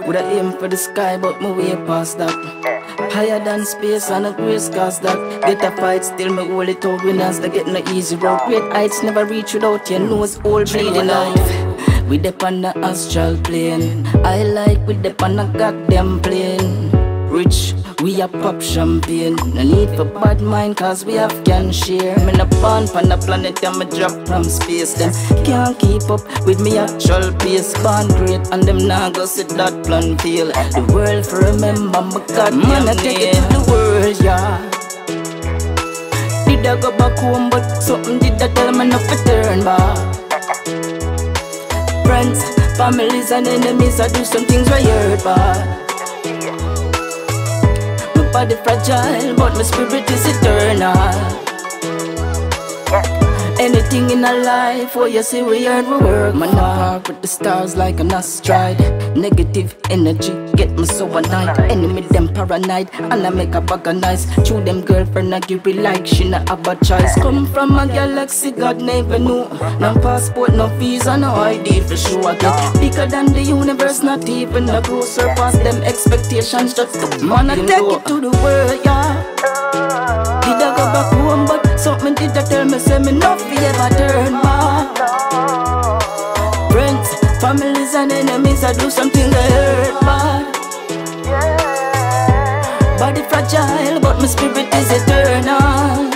Would I aim for the sky, but my way past that. Higher than space and a grace cause that. Get a fight, still my hold it out. Winners, they get no easy road. Great heights never reach without your nose, all bleeding out. We depend on the astral plane. I like we depend on the goddamn plane. Rich, we a pop champagne. No need for bad mind, cause we have can share. I'm in a band pan a planet and me drop from space. Them can't keep up with me actual pace. Born great and them nah go sit that plan feel. The world for remember my goddamn name. Man I take it to the world, yeah. Did I go back home, but something did I tell me not to turn back. Friends, families and enemies, I do some things right here bad. My body fragile, but my spirit is eternal. Anything in our life, what you see, we earn, we work. Man, I park with the stars like an astride. Negative energy, get me so annoyed. Enemy, them paranoid, and I make a bag of nice. Chew them girlfriend, I give it like she not have a choice. Come from a galaxy God never knew. No passport, no visa, no ID for sure. I get bigger than the universe, not even a crew. Surpass them expectations, just to man, I take it to the world, yeah. Did I go back home, but something did I tell me, say me not fi ever turn back. Friends, families and enemies, I do something that hurt bad. Body fragile, but my spirit is eternal.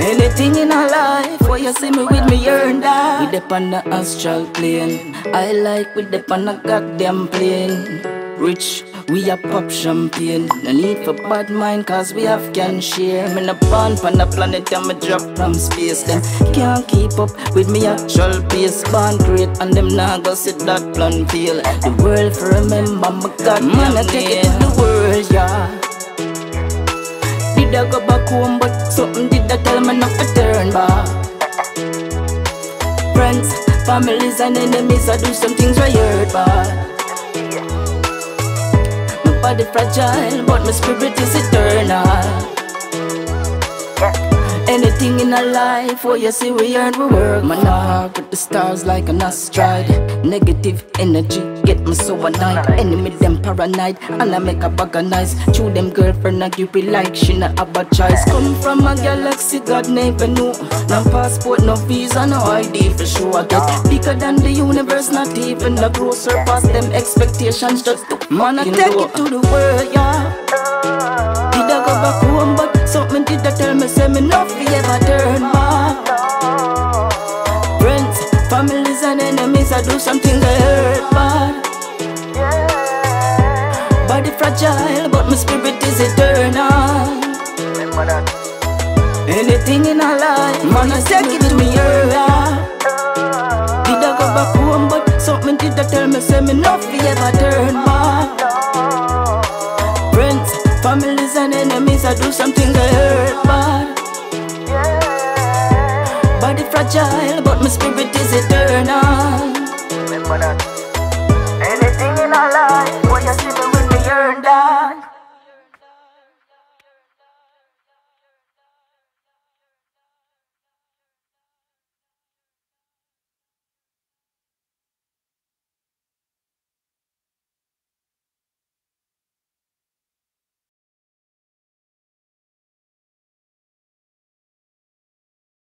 Anything in our life, what you see me with me earn that. We depend on the astral plane. I like we depend on the goddamn plane. Rich, we a pop champagne. No need for bad mind, cause we have can share. I'm in a band pan a planet and me drop from space. Them can't keep up with me actual pace. Born great and them nah go sit that plan feel. The world for remember my goddamn man, I take it to the world, yeah. Did I go back home, but something did I tell me not to turn back. Friends, families and enemies, I do some things right here bad. Body fragile, but my spirit is eternal. Anything in our life, what you see, we earn, we work. Man, I hark with the stars like an astride. Negative energy, get me so annoyed. Enemy, them paranoid, and I make a bag of nice. Chew them girlfriend, I give it like she not have a choice. Come from a galaxy God never knew. No passport, no visa, no ID for sure. I get bigger than the universe, not even the grow. Surpass them expectations, just to man, I take it to the world, yeah. Did I go back home, but something did I tell me, say me not fi ever turn back. Friends, families and enemies, I do something that hurt bad. Body fragile, but my spirit is eternal. Anything in our life, man, I take it to me earlier. Did I go back home, but something did I tell me, say me not fi ever turn back. Friends, families and enemies, I do something that hurt bad. Body fragile, but my spirit is eternal. Remember that.